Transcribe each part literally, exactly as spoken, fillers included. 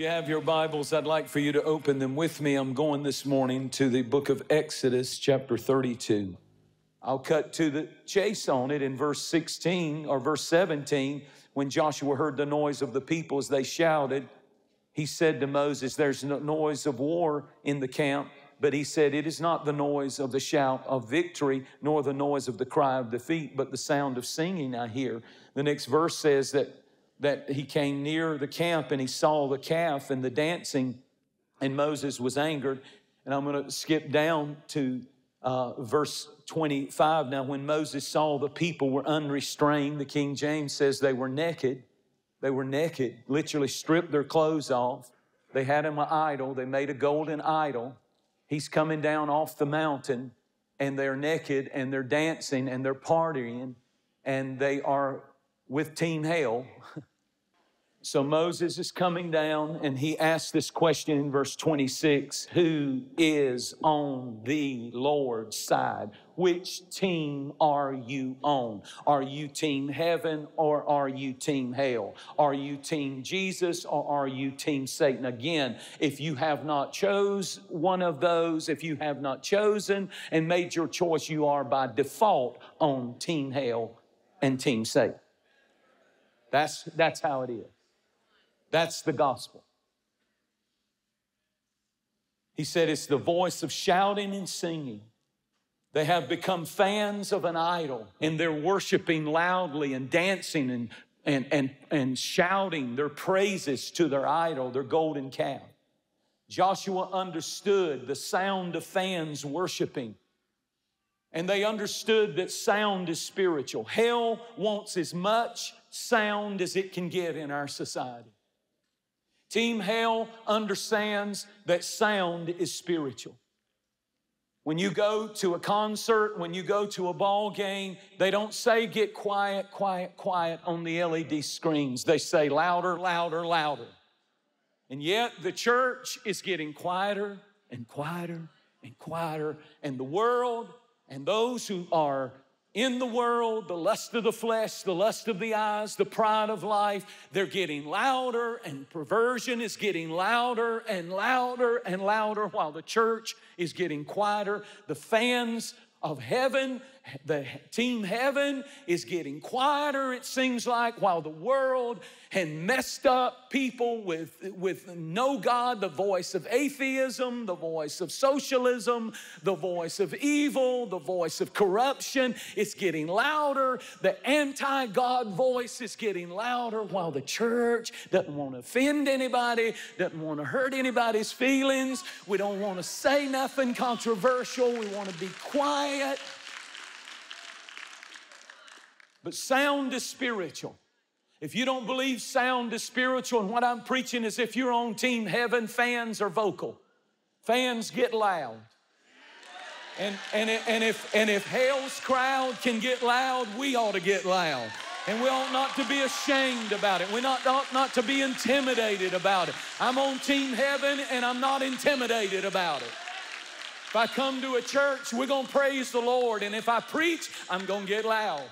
You have your Bibles. I'd like for you to open them with me. I'm going this morning to the book of Exodus, chapter thirty-two. I'll cut to the chase on it in verse sixteen or verse seventeen. When Joshua heard the noise of the people as they shouted, he said to Moses, there's no noise of war in the camp. But he said, it is not the noise of the shout of victory, nor the noise of the cry of defeat, but the sound of singing I hear. The next verse says that that he came near the camp and he saw the calf and the dancing, and Moses was angered. And I'm going to skip down to uh, verse twenty-five. Now, when Moses saw the people were unrestrained, the King James says they were naked. They were naked, literally stripped their clothes off. They had him an idol. They made a golden idol. He's coming down off the mountain, and they're naked, and they're dancing, and they're partying, and they are with Team Hell. So Moses is coming down, and he asks this question in verse twenty-six, who is on the Lord's side? Which team are you on? Are you team heaven or are you team hell? Are you team Jesus or are you team Satan? Again, if you have not chose one of those, if you have not chosen and made your choice, you are by default on team hell and team Satan. That's, that's how it is. That's the gospel. He said it's the voice of shouting and singing. They have become fans of an idol, and they're worshiping loudly and dancing and, and, and, and shouting their praises to their idol, their golden calf. Joshua understood the sound of fans worshiping. And they understood that sound is spiritual. Hell wants as much sound as it can get in our society. Team Hell understands that sound is spiritual. When you go to a concert, when you go to a ball game, they don't say get quiet, quiet, quiet on the L E D screens. They say louder, louder, louder. And yet the church is getting quieter and quieter and quieter, and the world and those who are in the world, the lust of the flesh, the lust of the eyes, the pride of life, they're getting louder, and perversion is getting louder and louder and louder while the church is getting quieter. The fans of heaven, the team heaven is getting quieter, it seems like, while the world and messed up people with, with no God, the voice of atheism, the voice of socialism, the voice of evil, the voice of corruption, it's getting louder. The anti-God voice is getting louder while the church doesn't want to offend anybody, doesn't want to hurt anybody's feelings. We don't want to say nothing controversial. We want to be quiet. But sound is spiritual. If you don't believe sound is spiritual, and what I'm preaching is if you're on team heaven, fans are vocal. Fans get loud. And, and, and, if, and if hell's crowd can get loud, we ought to get loud. And we ought not to be ashamed about it. We not, ought not to be intimidated about it. I'm on team heaven, and I'm not intimidated about it. If I come to a church, we're going to praise the Lord. And if I preach, I'm going to get loud.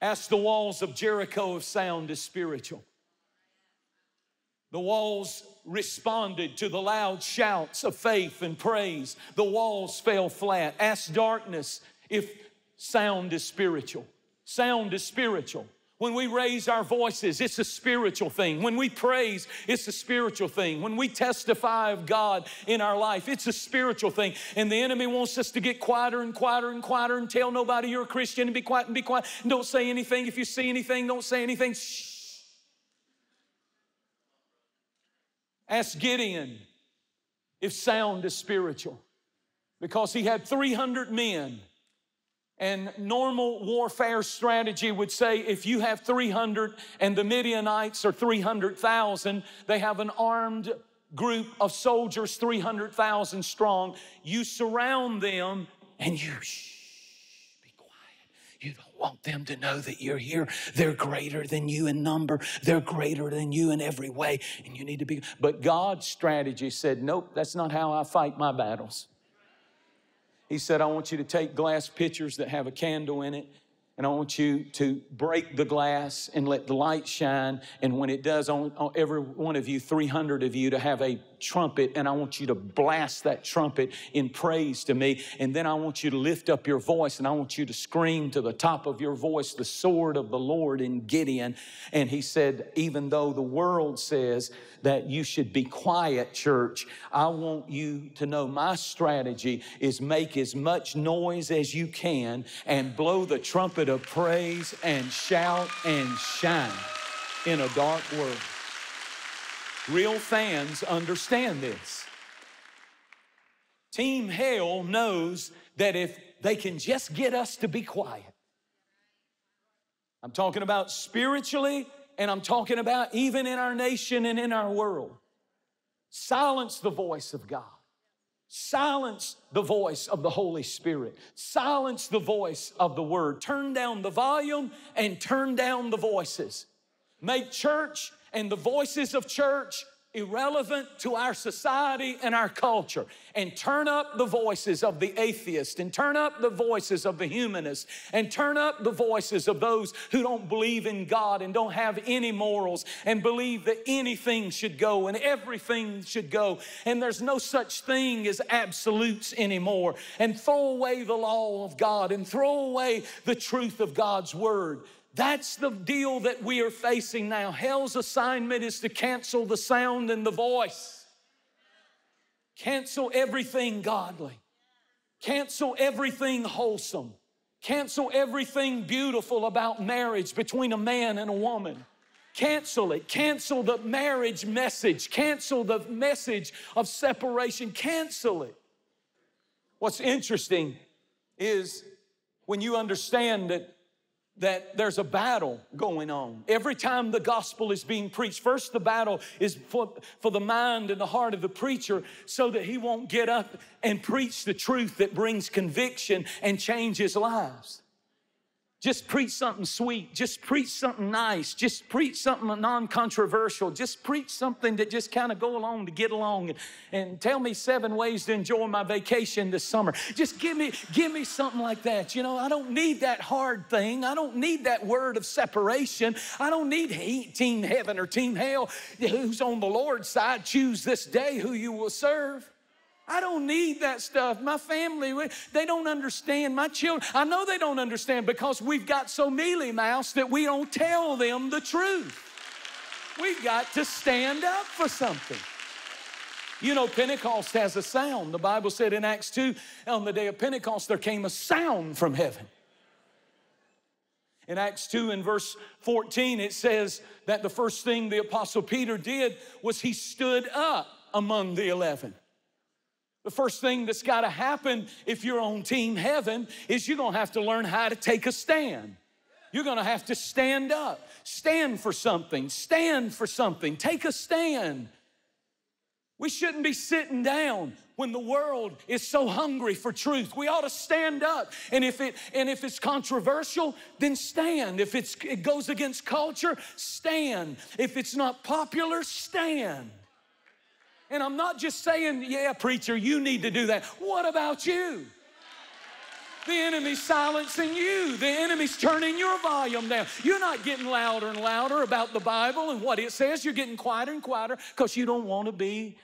Ask the walls of Jericho if sound is spiritual. The walls responded to the loud shouts of faith and praise. The walls fell flat. Ask darkness if sound is spiritual. Sound is spiritual. When we raise our voices, it's a spiritual thing. When we praise, it's a spiritual thing. When we testify of God in our life, it's a spiritual thing. And the enemy wants us to get quieter and quieter and quieter and tell nobody you're a Christian and be quiet and be quiet. And don't say anything. If you see anything, don't say anything. Shh. Ask Gideon if sound is spiritual, because he had three hundred men. And normal warfare strategy would say if you have three hundred and the Midianites are three hundred thousand, they have an armed group of soldiers three hundred thousand strong. You surround them and you shh, be quiet. You don't want them to know that you're here. They're greater than you in number. They're greater than you in every way. And you need to be. But God's strategy said, nope, that's not how I fight my battles. He said, I want you to take glass pitchers that have a candle in it And I want you to break the glass and let the light shine. And when it does, on, on every one of you, three hundred of you, to have a trumpet. And I want you to blast that trumpet in praise to me. And then I want you to lift up your voice. And I want you to scream to the top of your voice, the sword of the Lord in Gideon. And he said, even though the world says that you should be quiet, church, I want you to know my strategy is make as much noise as you can and blow the trumpet of praise and shout and shine in a dark world. Real fans understand this. Team Hell knows that if they can just get us to be quiet. I'm talking about spiritually, and I'm talking about even in our nation and in our world. Silence the voice of God. Silence the voice of the Holy Spirit. Silence the voice of the Word. Turn down the volume and turn down the voices. Make church and the voices of church irrelevant to our society and our culture. And turn up the voices of the atheist, and turn up the voices of the humanist, and turn up the voices of those who don't believe in God and don't have any morals and believe that anything should go and everything should go. And there's no such thing as absolutes anymore. And throw away the law of God and throw away the truth of God's Word. That's the deal that we are facing now. Hell's assignment is to cancel the sound and the voice. Cancel everything godly. Cancel everything wholesome. Cancel everything beautiful about marriage between a man and a woman. Cancel it. Cancel the marriage message. Cancel the message of separation. Cancel it. What's interesting is when you understand that that there's a battle going on. Every time the gospel is being preached, first the battle is for, for the mind and the heart of the preacher so that he won't get up and preach the truth that brings conviction and changes lives. Just preach something sweet. Just preach something nice. Just preach something non-controversial. Just preach something that just kind of go along to get along and, and tell me seven ways to enjoy my vacation this summer. Just give me, give me something like that. You know, I don't need that hard thing. I don't need that word of separation. I don't need team heaven or team hell. Who's on the Lord's side? Choose this day who you will serve. I don't need that stuff. My family, they don't understand. My children, I know they don't understand because we've got so mealy-mouthed that we don't tell them the truth. We've got to stand up for something. You know, Pentecost has a sound. The Bible said in Acts two, on the day of Pentecost, there came a sound from heaven. In Acts two and verse fourteen, it says that the first thing the Apostle Peter did was he stood up among the eleven. The first thing that's got to happen if you're on team heaven is you're going to have to learn how to take a stand. You're going to have to stand up. Stand for something. Stand for something. Take a stand. We shouldn't be sitting down when the world is so hungry for truth. We ought to stand up. And if, it, and if it's controversial, then stand. If it's, it goes against culture, stand. If it's not popular, stand. And I'm not just saying, yeah, preacher, you need to do that. What about you? The enemy's silencing you. The enemy's turning your volume down. You're not getting louder and louder about the Bible and what it says. You're getting quieter and quieter because you don't want to be.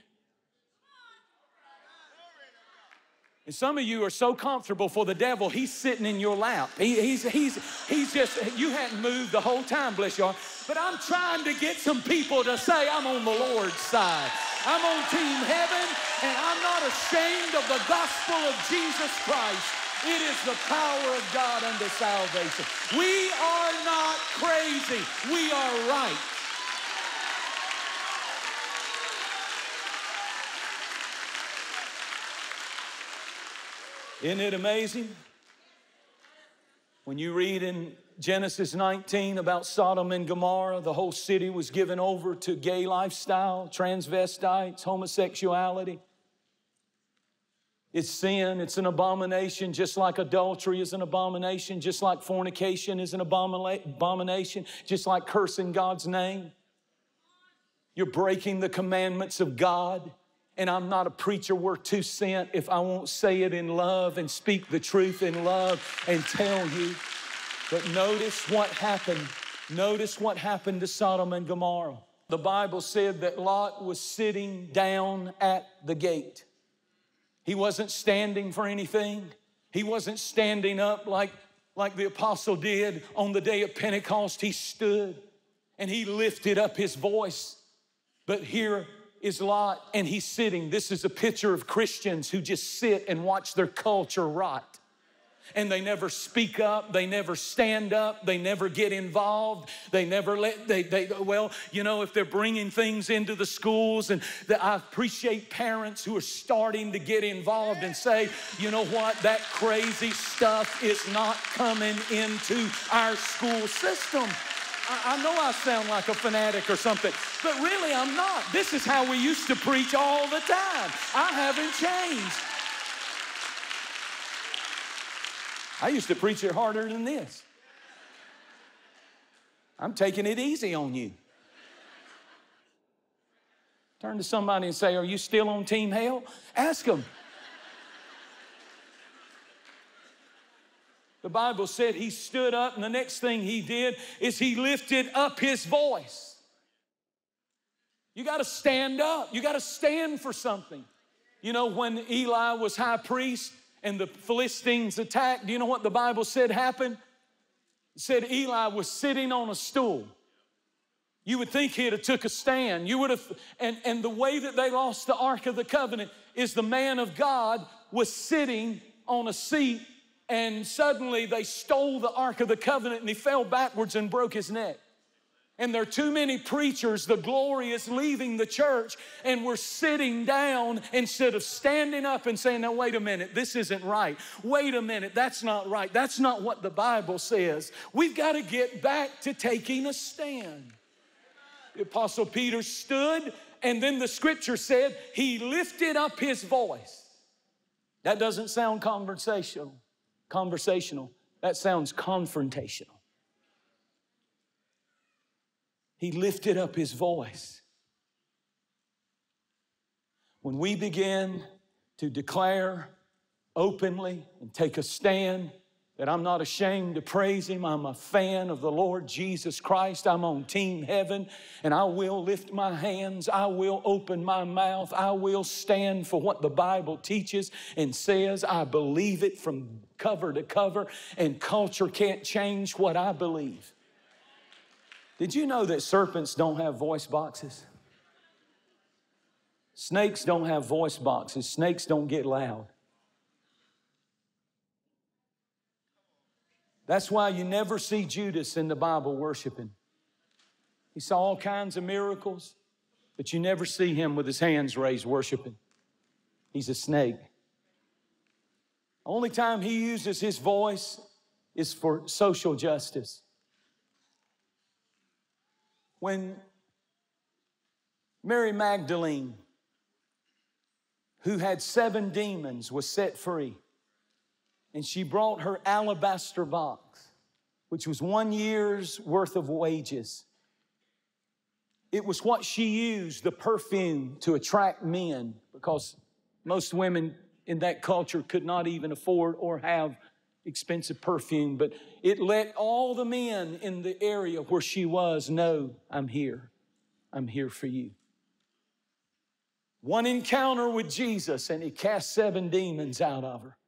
And some of you are so comfortable for the devil, he's sitting in your lap. He, he's, he's, he's just, you hadn't moved the whole time, bless y'all. But I'm trying to get some people to say, I'm on the Lord's side. I'm on team heaven, and I'm not ashamed of the gospel of Jesus Christ. It is the power of God unto salvation. We are not crazy. We are right. Isn't it amazing? When you read in Genesis nineteen about Sodom and Gomorrah, the whole city was given over to gay lifestyle, transvestites, homosexuality. It's sin, it's an abomination, just like adultery is an abomination, just like fornication is an abomination, just like cursing God's name. You're breaking the commandments of God. And I'm not a preacher worth two cents if I won't say it in love and speak the truth in love and tell you But notice what happened. Notice what happened to Sodom and Gomorrah. The Bible said that Lot was sitting down at the gate. He wasn't standing for anything. He wasn't standing up like, like the apostle did on the day of Pentecost. He stood and he lifted up his voice. But here is Lot and he's sitting. This is a picture of Christians who just sit and watch their culture rot. And they never speak up, they never stand up, they never get involved, they never let, they, they well, you know, if they're bringing things into the schools, and the, I appreciate parents who are starting to get involved and say, you know what, that crazy stuff is not coming into our school system. I, I know I sound like a fanatic or something, but really I'm not. This is how we used to preach all the time. I haven't changed. I used to preach it harder than this. I'm taking it easy on you. Turn to somebody and say, are you still on Team Hell? Ask them. The Bible said he stood up, and the next thing he did is he lifted up his voice. You got to stand up. You got to stand for something. You know, when Eli was high priest, and the Philistines attacked. Do you know what the Bible said happened? It said Eli was sitting on a stool. You would think he'd have took a stand. You would have, and, and the way that they lost the Ark of the Covenant is the man of God was sitting on a seat, and suddenly they stole the Ark of the Covenant, and he fell backwards and broke his neck. And there are too many preachers, the glory is leaving the church, and we're sitting down instead of standing up and saying, now, wait a minute, this isn't right. Wait a minute, that's not right. That's not what the Bible says. We've got to get back to taking a stand. The Apostle Peter stood, and then the Scripture said he lifted up his voice. That doesn't sound conversational. Conversational. That sounds confrontational. He lifted up his voice. When we begin to declare openly and take a stand that I'm not ashamed to praise him, I'm a fan of the Lord Jesus Christ, I'm on Team Heaven, and I will lift my hands, I will open my mouth, I will stand for what the Bible teaches and says. I believe it from cover to cover, and culture can't change what I believe. Did you know that serpents don't have voice boxes? Snakes don't have voice boxes. Snakes don't get loud. That's why you never see Judas in the Bible worshiping. He saw all kinds of miracles, but you never see him with his hands raised worshiping. He's a snake. Only time he uses his voice is for social justice. When Mary Magdalene, who had seven demons, was set free, and she brought her alabaster box, which was one year's worth of wages. It was what she used, the perfume, to attract men, because most women in that culture could not even afford or have expensive perfume, but it let all the men in the area where she was know, I'm here. I'm here for you. One encounter with Jesus, and he cast seven demons out of her.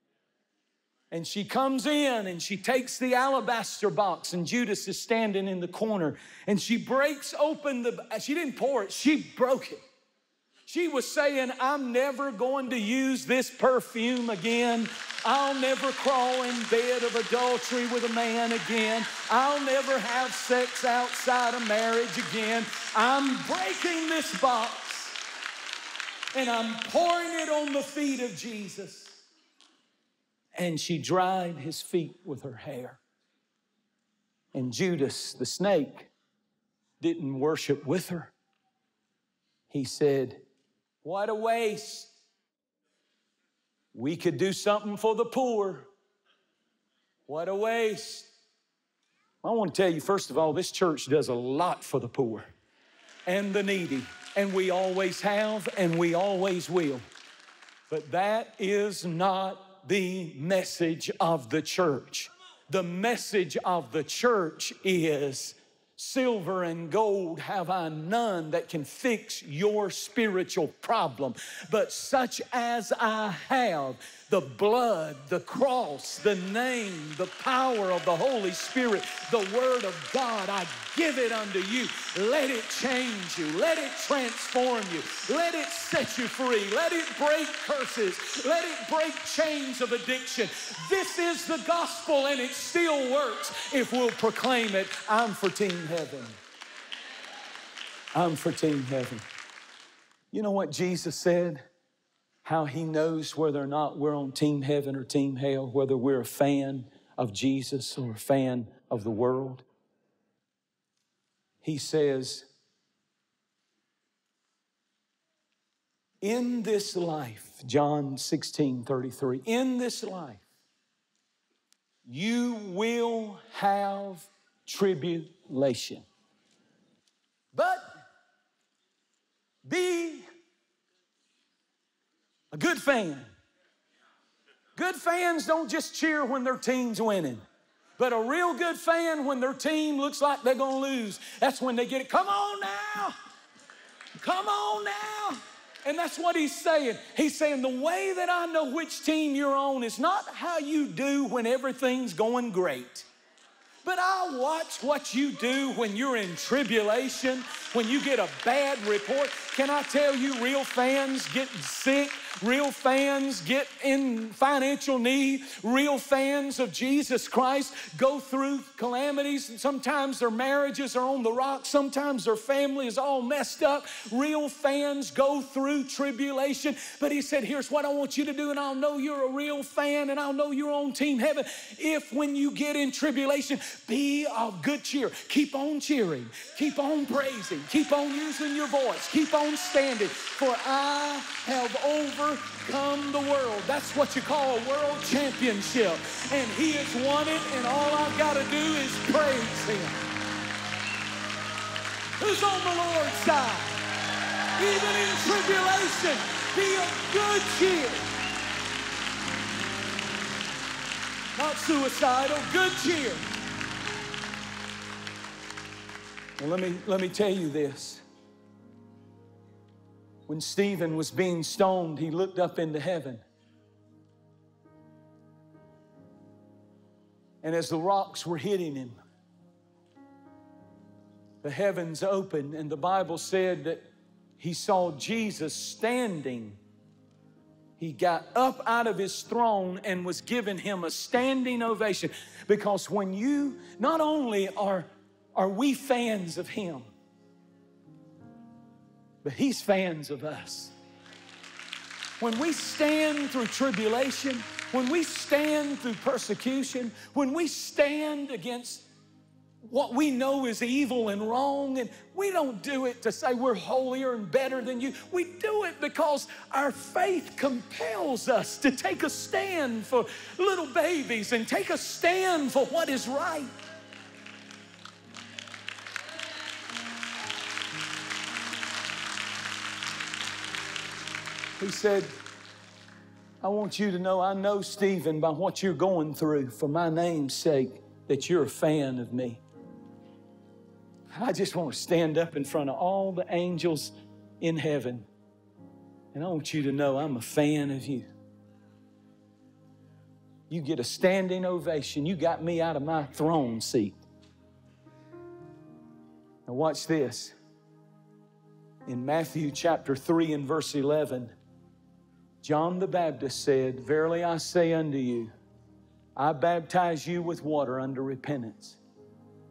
And she comes in, and she takes the alabaster box, and Judas is standing in the corner, and she breaks open the, she didn't pour it, she broke it. She was saying, I'm never going to use this perfume again. I'll never crawl in bed of adultery with a man again. I'll never have sex outside of marriage again. I'm breaking this box, and I'm pouring it on the feet of Jesus. And she dried his feet with her hair. And Judas, the snake, didn't worship with her. He said, what a waste. We could do something for the poor. What a waste. I want to tell you, first of all, this church does a lot for the poor and the needy, and we always have and we always will. But that is not the message of the church. The message of the church is, silver and gold have I none that can fix your spiritual problem, but such as I have, the blood, the cross, the name, the power of the Holy Spirit, the Word of God, I give it unto you. Let it change you. Let it transform you. Let it set you free. Let it break curses. Let it break chains of addiction. This is the gospel, and it still works if we'll proclaim it. I'm for Team Heaven. I'm for Team Heaven. You know what Jesus said? How he knows whether or not we're on Team Heaven or Team Hell, whether we're a fan of Jesus or a fan of the world. He says, in this life, John sixteen thirty-three, in this life, you will have tribulation. But be a good fan. Good fans don't just cheer when their team's winning. But a real good fan, when their team looks like they're going to lose, that's when they get it. Come on now. Come on now. And that's what he's saying. He's saying the way that I know which team you're on is not how you do when everything's going great. But I watch what you do when you're in tribulation, when you get a bad report. Can I tell you, real fans get sick, real fans get in financial need, real fans of Jesus Christ go through calamities, and sometimes their marriages are on the rocks, sometimes their family is all messed up. Real fans go through tribulation. But he said, here's what I want you to do, and I'll know you're a real fan, and I'll know you're on Team Heaven. If when you get in tribulation, be of good cheer. Keep on cheering. Keep on praising. Keep on using your voice. Keep on standing. For I have overcome the world. That's what you call a world championship. And he has won it, and all I've got to do is praise him. Who's on the Lord's side? Even in tribulation, be of good cheer. Not suicidal, good cheer. Well, let me, let me tell you this. When Stephen was being stoned, he looked up into heaven. And as the rocks were hitting him, the heavens opened, and the Bible said that he saw Jesus standing. He got up out of his throne and was given him a standing ovation. Because when you not only are Are we fans of him? But he's fans of us. When we stand through tribulation, when we stand through persecution, when we stand against what we know is evil and wrong, and we don't do it to say we're holier and better than you. We do it because our faith compels us to take a stand for little babies and take a stand for what is right. He said, I want you to know, I know, Stephen, by what you're going through, for my name's sake, that you're a fan of me. I just want to stand up in front of all the angels in heaven, and I want you to know I'm a fan of you. You get a standing ovation. You got me out of my throne seat. Now watch this. In Matthew chapter three and verse eleven, John the Baptist said, verily I say unto you, I baptize you with water unto repentance.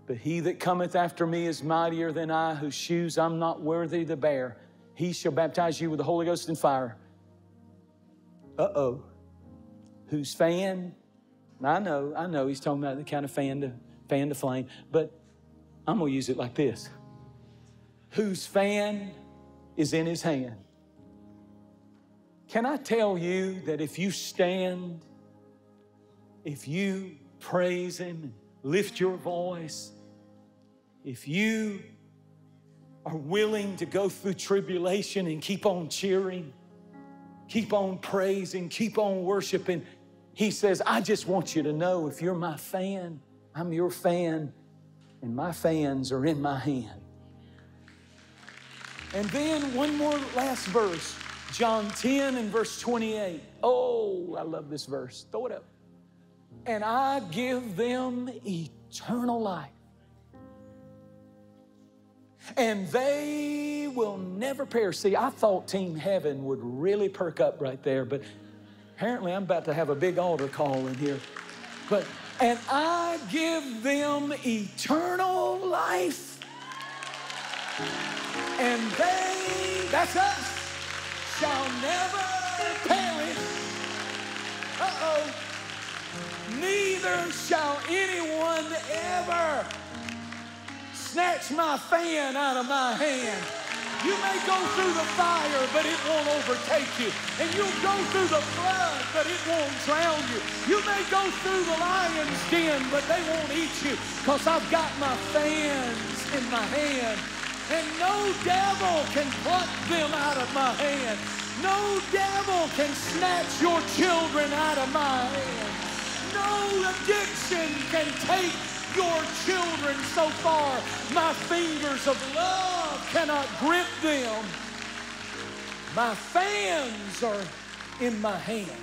But he that cometh after me is mightier than I, whose shoes I'm not worthy to bear. He shall baptize you with the Holy Ghost and fire. Uh-oh. Whose fan? I know, I know he's talking about the kind of fan to, fan to flame, but I'm going to use it like this. Whose fan is in his hand. Can I tell you that if you stand, if you praise him, lift your voice, if you are willing to go through tribulation and keep on cheering, keep on praising, keep on worshiping, He says, I just want you to know if you're my fan, I'm your fan, and my fans are in my hand. And then one more last verse, John ten and verse twenty-eight. Oh, I love this verse. Throw it up. And I give them eternal life, and they will never perish. See, I thought Team Heaven would really perk up right there, but apparently I'm about to have a big altar call in here. But, and I give them eternal life, and they, that's us, shall never perish. Uh-oh. Neither shall anyone ever snatch my fan out of my hand. You may go through the fire, but it won't overtake you. And you'll go through the flood, but it won't drown you. You may go through the lion's den, but they won't eat you, because I've got my fans in my hand. And no devil can pluck them out of my hand. No devil can snatch your children out of my hand. No addiction can take your children so far. My fingers of love cannot grip them. My fans are in my hand.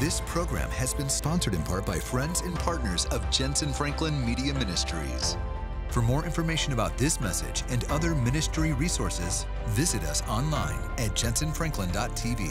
This program has been sponsored in part by friends and partners of Jentezen Franklin Media Ministries. For more information about this message and other ministry resources, visit us online at jensen franklin dot t v.